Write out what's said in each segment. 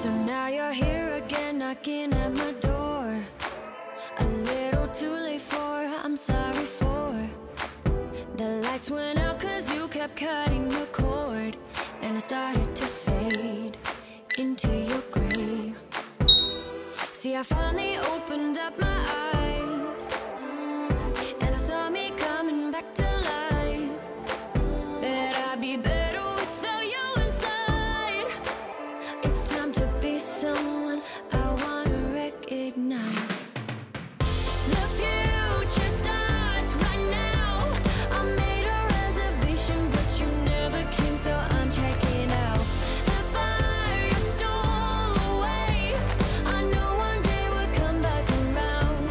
So now you're here again, knocking at my door. A little too late for, I'm sorry for. The lights went out 'cause you kept cutting the cord, and I started to fade into your grey. See, I finally opened up my eyes, and I saw me coming back to life. Bet I'd be better without you inside. It's time to be someone I wanna recognize. The future starts right now. I made a reservation, but you never came, so I'm checking out. The fire you stole away, I know one day we'll come back around.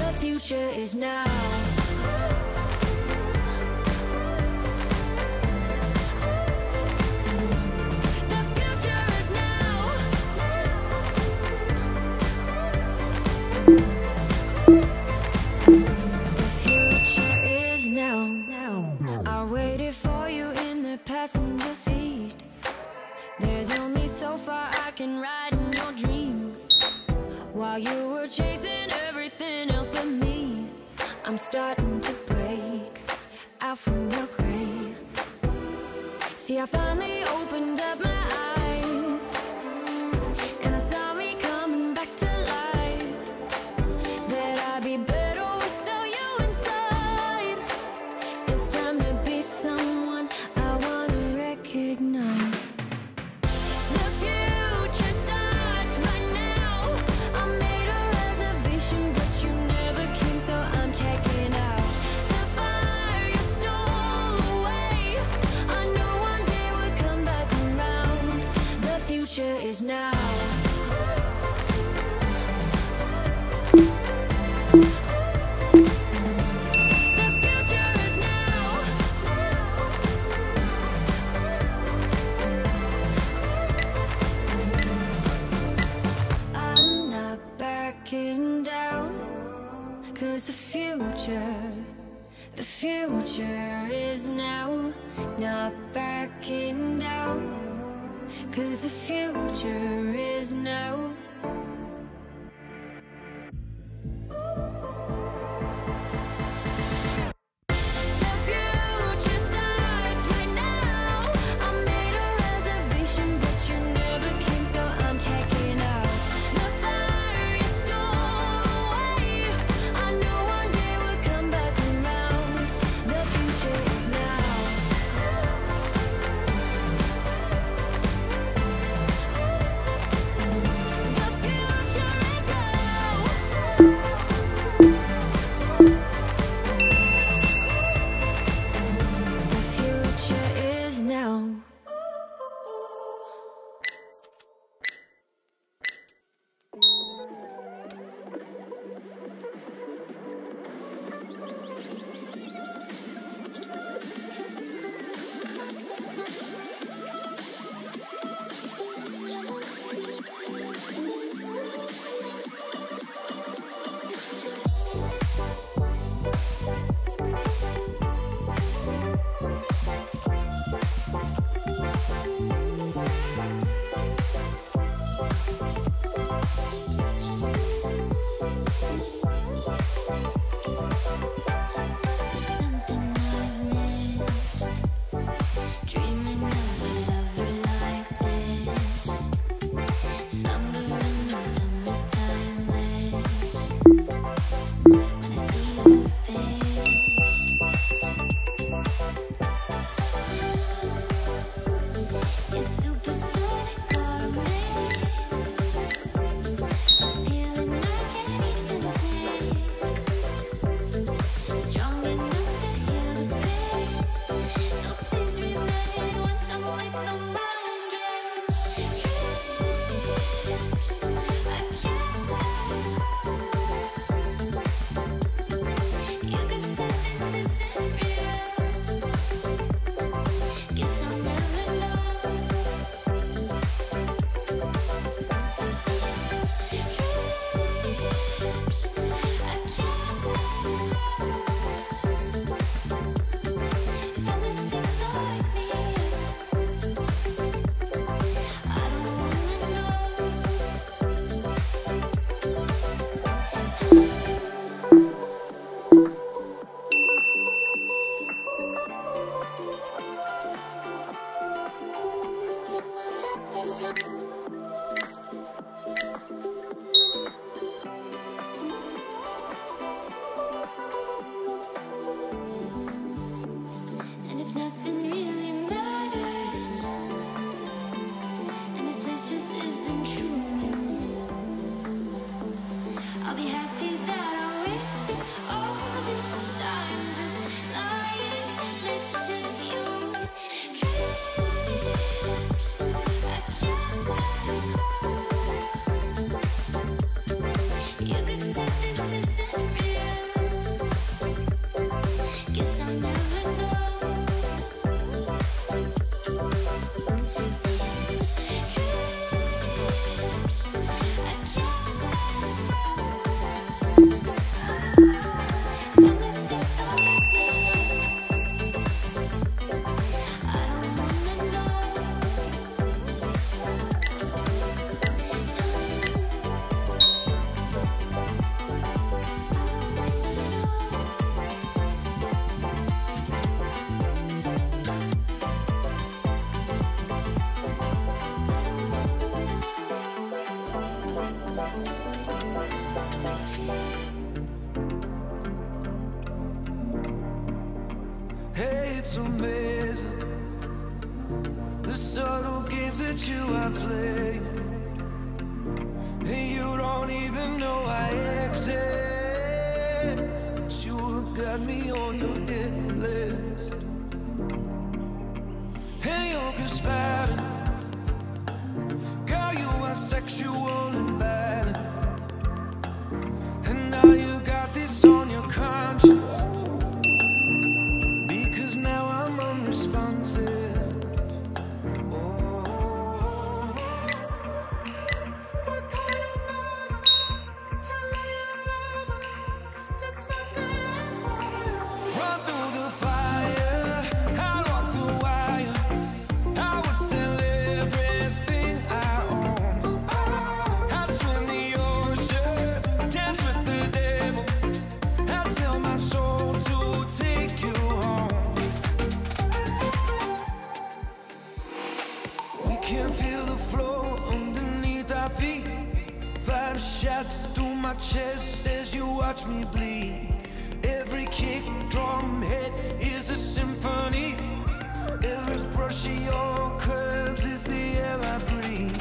The future is now. Passenger seat, there's only so far I can ride in your dreams. While you were chasing everything else but me, I'm starting to break out from your grave. See, I finally opened up my eyes, and I saw me coming back to life. That I'd be better without you inside. It's time to be someone nice. The future starts right now. I made a reservation, but you never came, so I'm checking out. The fire you stole away, I know one day we'll come back around. The future is now. Down, 'cause the future is now. Not backing down, 'cause the future is now. it's amazing, the subtle games that you are playing, and you don't even know I exist. You have got me on your hit list, and you're conspiring. Girl, you are sexual and bad, and now you got this on your conscience. Can feel the flow underneath our feet. Five shots through my chest as you watch me bleed. Every kick, drum, hit is a symphony. Every brush of your curves is the air I breathe.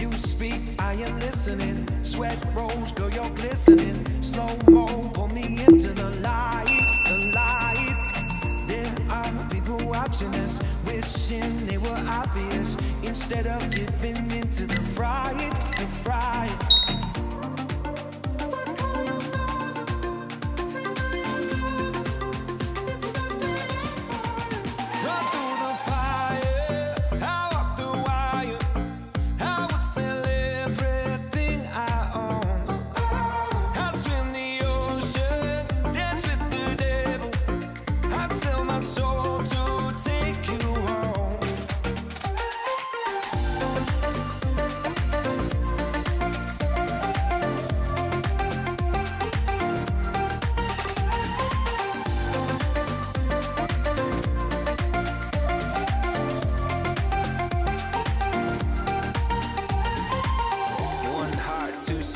You speak, I am listening. Sweat rolls, girl, you're glistening. Slow mo, pull me into the light, the light. There are people watching us, wishing they were obvious, instead of giving in to the fright, the fright.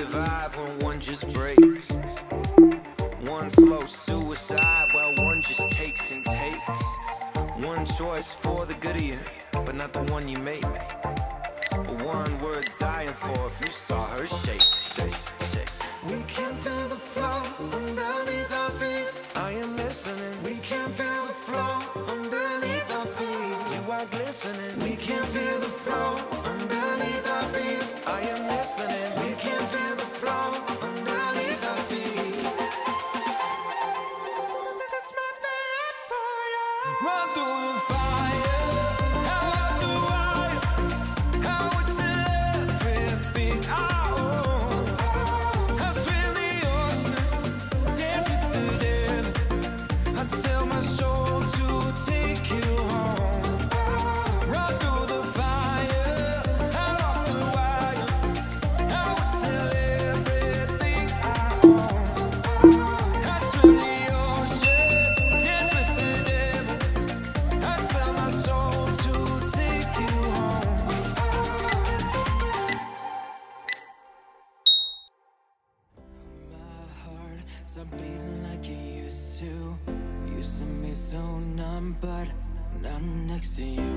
Survive when one just breaks. One slow suicide while one just takes and takes. One choice for the good of you, but not the one you make. One worth dying for if you saw her shake, shake, shake. We can feel the flow underneath our feet. I am listening. We can feel the flow underneath our feet. You are glistening. We can feel the flow underneath our feet. I am listening. We can feel the flow underneath our feet. That's my bad for you. Run through the fire. Stop beating like you used to. You see me so numb, but I'm next to you.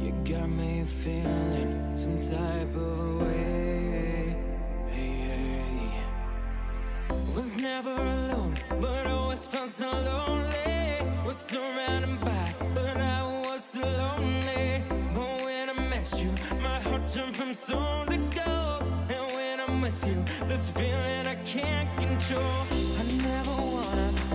You got me feeling some type of way. Was never alone, but always felt so lonely. Was surrounded by, but I was so lonely. But when I met you, my heart turned from stone to gold. And when I'm with you, this feeling I can't control. I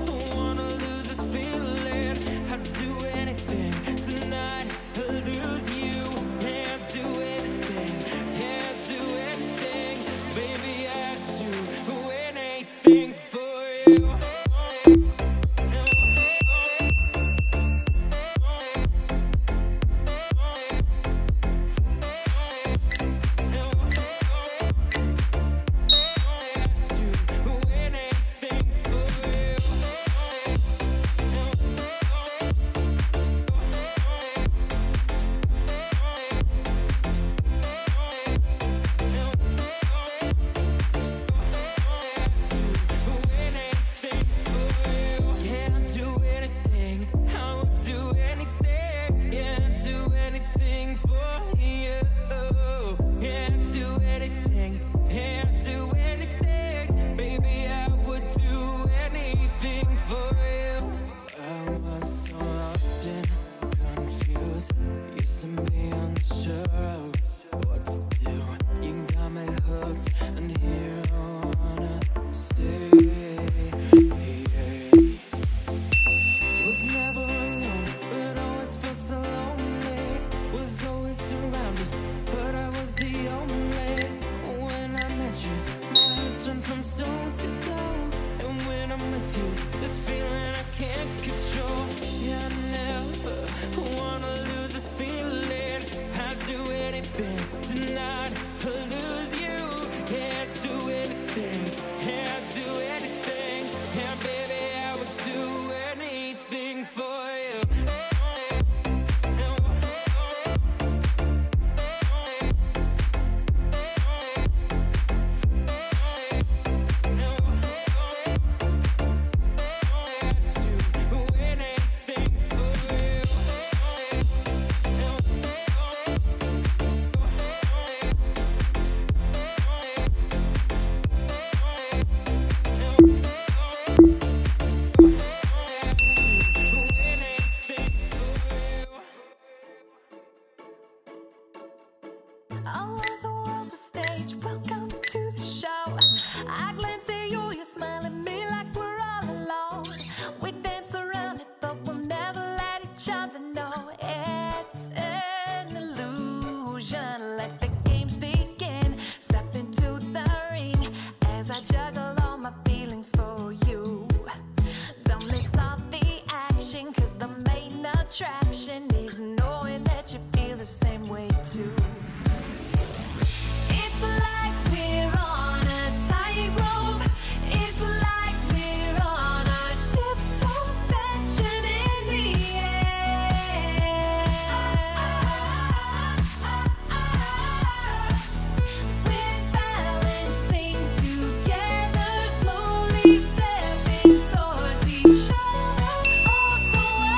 don't wanna lose this feeling. I'd do anything tonight to lose you. Can't do anything, can't do anything. Baby, I'd do anything for you. each other know it's an illusion. Let the games begin, step into the ring as I juggle all my feelings for you. Don't miss all the action, cause the main attraction is knowing that you feel the same way too. It's like we're on a tightrope. It's like we're on a tiptoe, fetching in the air. We're balancing together, slowly stepping towards each other, also unaware that we're on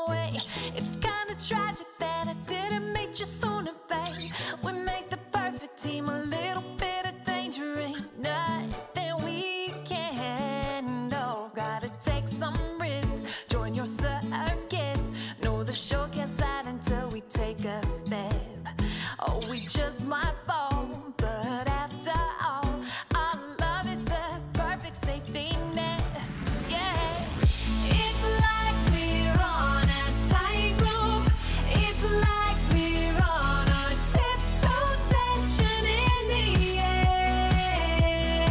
a tightrope. It's kinda tragic that I didn't meet you sooner, babe. We make the perfect team, a little bit of danger ain't nothing we can't handle. Gotta take some risks, join your circus. No, the show can't start until we take a step. Oh, we just might fall, but after all, our love is the perfect safety net. Yeah. It's like we're on a tightrope. It's like we're on a tiptoe, tension in the air. Yeah.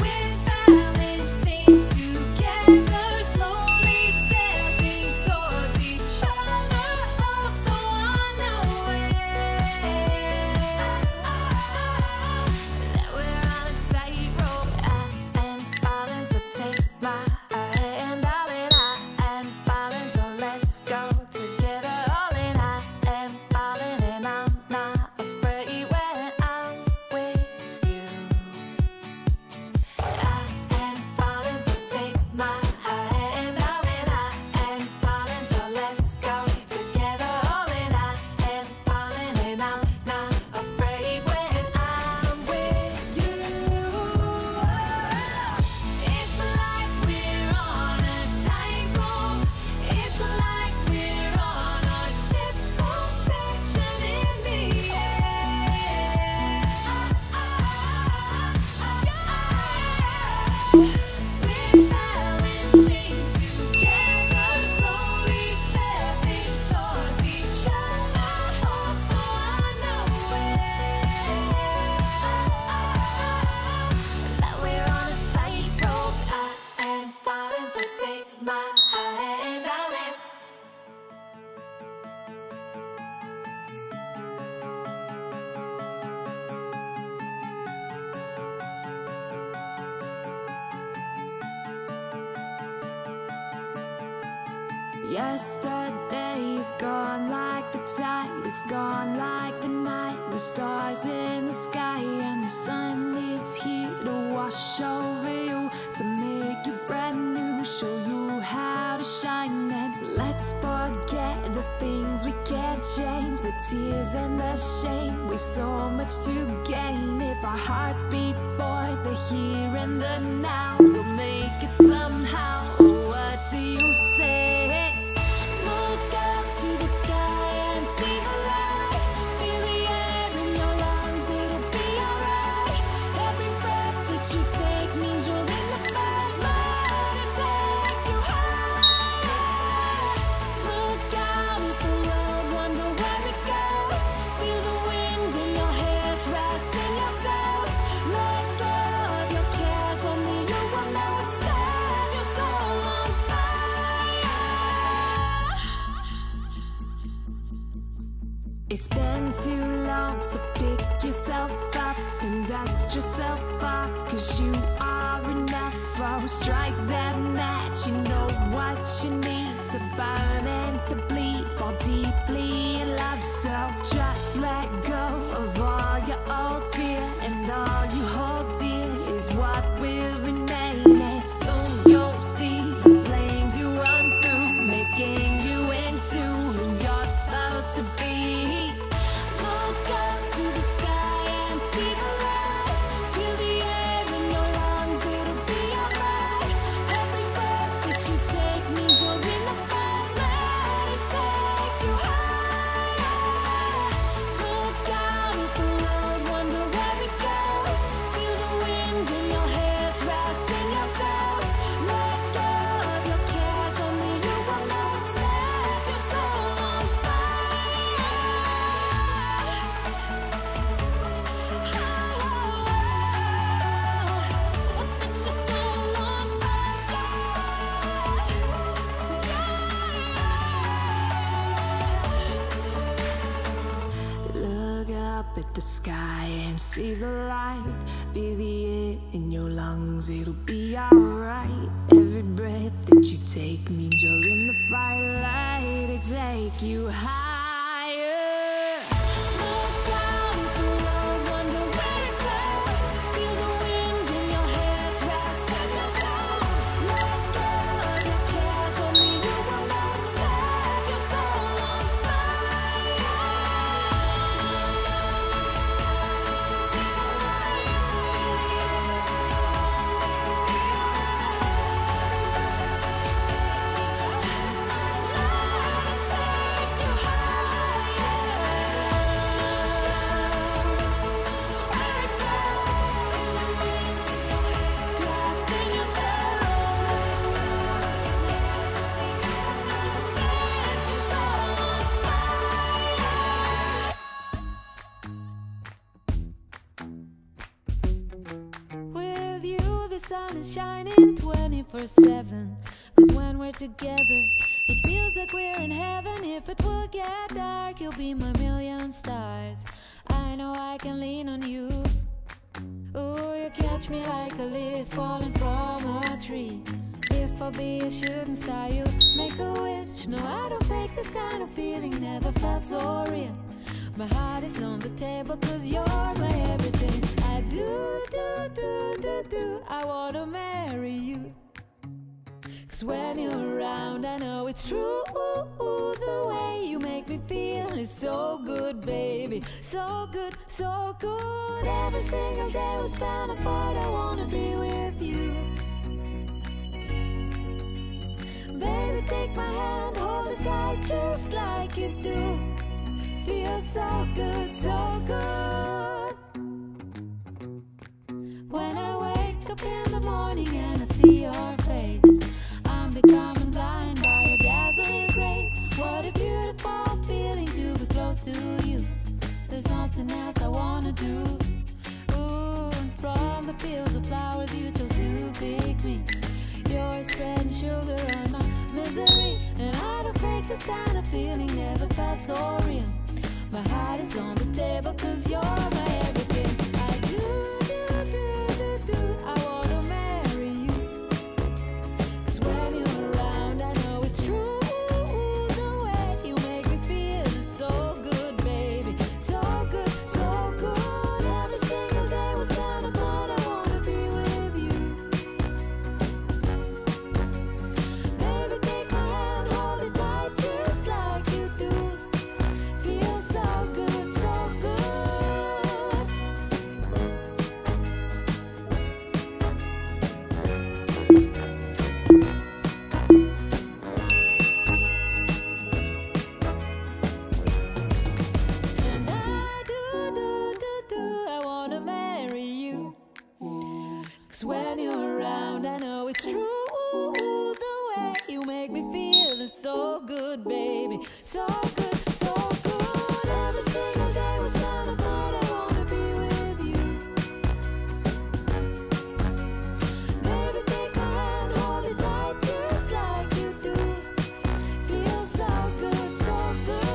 We're balancing together, slowly stepping towards each other, also unaware that we're on a tightrope. And balance will take my hand, all in I am falling, so let's go together. All in I am falling, and I'm not afraid when I'm with you. I am falling, so take my hand, all in I am falling, so let's go together. All in I am falling, and I'm not afraid when I'm with you. It's like we're on a tightrope. It's like we're on a tiptoe, tension in the air. We're balancing together, slowly stepping towards each other, also unaware that we're on a tightrope. I am falling, so take my hand, all in. Yesterday is gone like the tide, it's gone like the night. The stars in the sky and the sun is here to wash over you, to make you brand new, show you how to shine. And let's forget the things we can't change, the tears and the shame. We've so much to gain if our hearts beat for the here and the now. We'll make it somehow. What do you say? Look up to the sky and see the light. Feel the air in your lungs, it'll be alright. Every breath that you take means you're in the fight. Mine will take you high. Look out at the road, wonder where it goes. Feel the wind in your hair, grass in your toes. Let go of your cares, only you will know what set your soul on fire. It's been too long, so pick yourself up and dust yourself off, cause you are enough. Oh, strike that match, you know what you need to burn and to bleed. Fall deeply in love, so just let go of all your old fear, and all you hold dear is what will remain. And soon you'll see the flames you run through, making you into who you're supposed to be. Look up to the sky and see the light. Feel the air in your lungs, it'll be alright. Every breath that you take means you're in the fight. the sky and see the light. Feel the air in your lungs, it'll be alright. Every breath that you take means you're in the firelight. It'll take you high. The sun is shining 24/7, 'cause when we're together it feels like we're in heaven. If it will get dark, you'll be my million stars. I know I can lean on you. Ooh, you catch me like a leaf falling from a tree. If I be a shooting star, you make a wish. No, I don't fake this kind of feeling, never felt so real. My heart is on the table 'cause you're my everything. I do, do, do, do, do, I wanna marry you. 'Cause when you're around I know it's true. Ooh, ooh, the way you make me feel is so good, baby. So good, so good. Every single day we spend apart, I wanna be with you. Baby, take my hand, hold it tight just like you do. Feels so good, so good. When I wake up in the morning and I see your face, I'm becoming blind by your dazzling grace. What a beautiful feeling to be close to you. There's nothing else I wanna do. Ooh, and from the fields of flowers you chose to pick me. You're spreading sugar on my misery, and I don't fake this kind of feeling, never felt so real. My heart is on the table 'cause you're my everything. I do, do, do, do, do, I wanna marry you. 'Cause when you're around I know it's true. The way you make me feel is so good, baby. So good, so good. Every single day was spent apart, I wanna be with you. Baby, take my hand, hold it tight just like you do. When you're around I know it's true. The way you make me feel is so good, baby. So good, so good. Every single day was spent apart, I wanna be with you. Baby, take my hand, hold it tight just like you do. Feels so good, so good.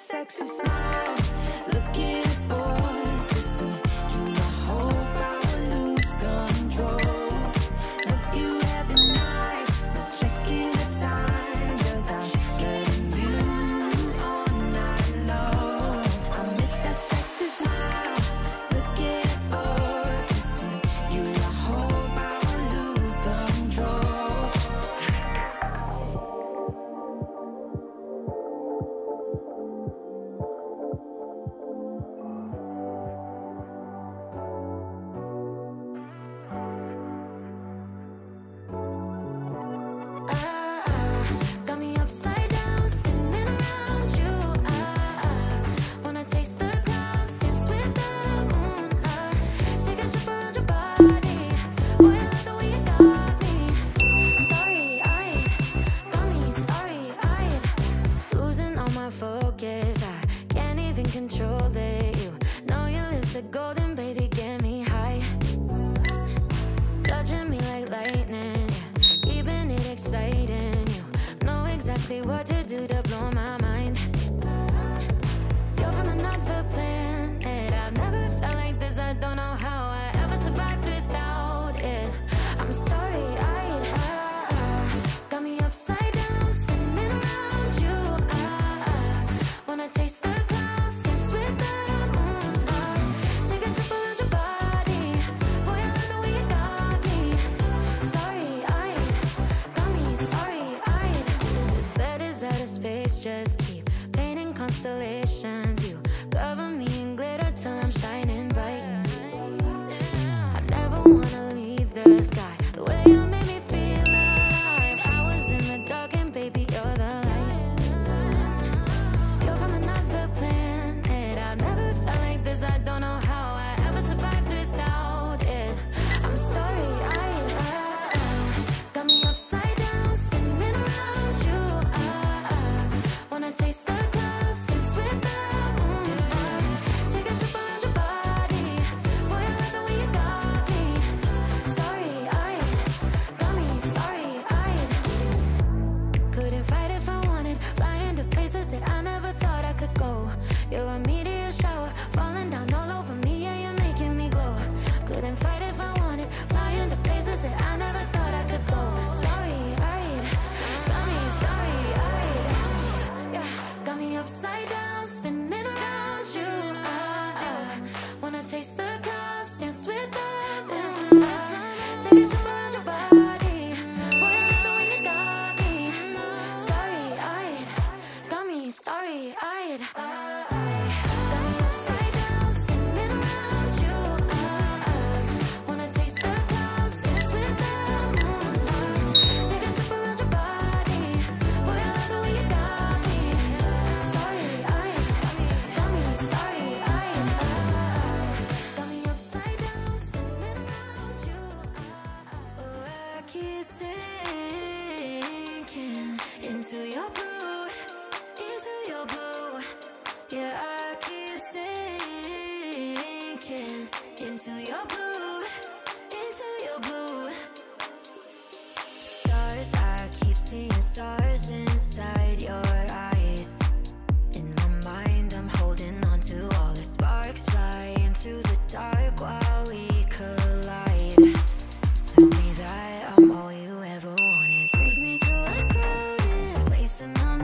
Sexy smile, looking forward to see you. I hope I lose control of you every night, not checking the time, cause I'm loving you all night long. I miss that sexy smile, looking forward to see you. I hope I lose control. Focus, I can't even control it. You know your lips are golden, baby, get me high. Touching me like lightning, keeping it exciting. You know exactly what to do to blow my mind. You're from another planet, I've never felt like this. I don't know how I ever survived without it. I'm starry-eyed, got me upside down, spinning around you. Wanna taste the clouds, dance with the moon. Take a trip around your body. Boy, I love the way you got me. Starry-eyed, got me starry-eyed. This bed is out of space, just keep painting constellations. You cover me in glitter till I'm shining bright. I never wanna leave the sky. The way you make me feel alive. I was in the dark and baby, you're the light. Taste the clouds, dance with the moon. Take a trip around your body. Boy, I love the way you got me. Starry-eyed, got me starry-eyed. Got me upside down, spinning around you. Wanna taste the clouds, dance with the moon. Take a trip around your body. Boy, I love the way you got me. Starry-eyed, got me starry-eyed. Keep sinking into your blue, into your blue. Yeah, I keep sinking into your blue, into your blue. Stars, I keep seeing stars inside your eyes. In my mind, I'm holding on to all the sparks flying through the dark while we collide. Tell me that I'm all you ever wanted. Take me to a crowded place and I'm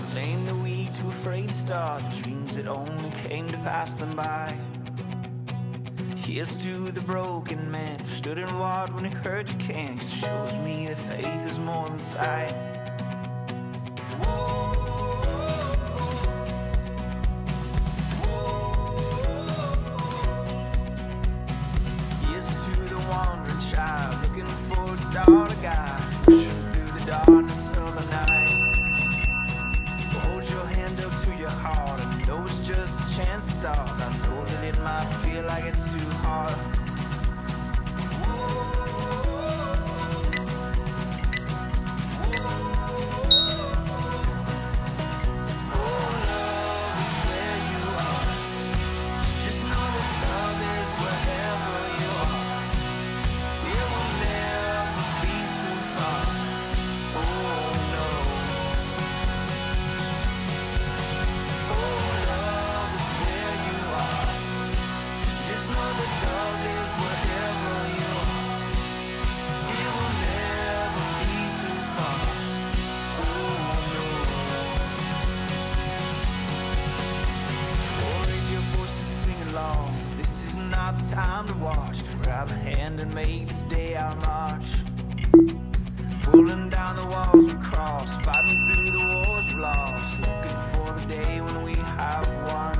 God, named the weed, too afraid to start, the dreams that only came to pass them by. Here's to the broken man who stood and watched when he heard you can't, 'cause it shows me that faith is more than sight. Here's to the wandering child looking for a star to guide, pushing through the darkness of the night. Hold your hand up to your heart and know it's just a chance to start. I know that it might feel like it's too hard. Time to watch, grab a hand and make this day our march. Pulling down the walls we cross, fighting through the wars we lost, looking for the day when we have won.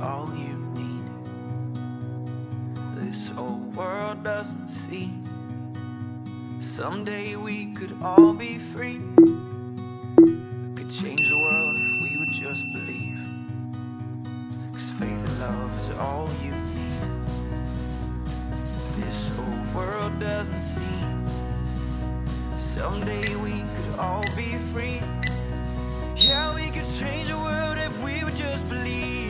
All you need, this whole world doesn't see. Someday we could all be free. We could change the world if we would just believe. 'Cause faith and love is all you need. This whole world doesn't see. Someday we could all be free. Yeah, we could change the world if we would just believe.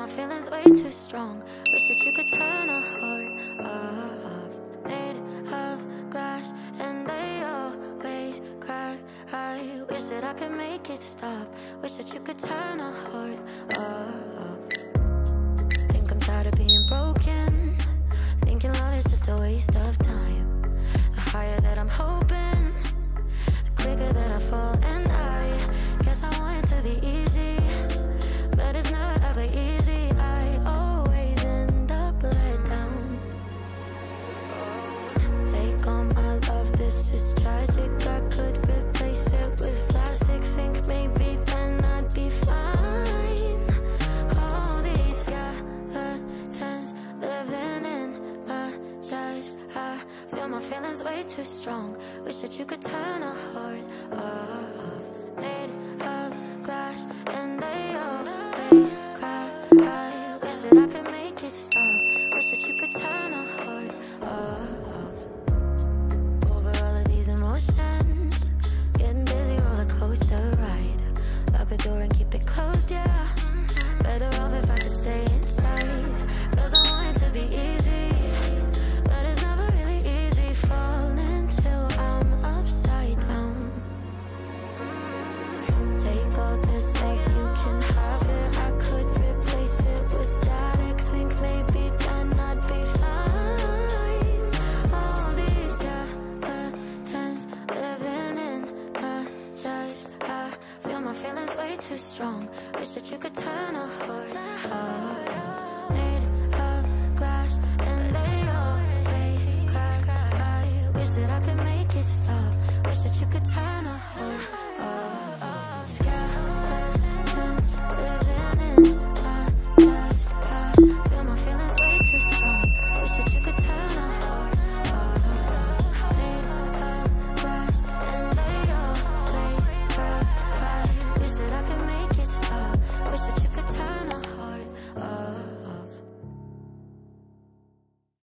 My feelings way too strong. Wish that you could turn a heart off. Made of glass and they always crack. I wish that I could make it stop. Wish that you could turn a heart off. Think I'm tired of being broken. Thinking love is just a waste of time. The higher that I'm hoping, the quicker that I fall. And I guess I want it to be easy, but it's never ever easy. I always end up let down. Take all my love, this is tragic. I could replace it with plastic. Think maybe then I'd be fine. All these galatians living in my chest. I feel my feelings way too strong. Wish that you could turn a heart off.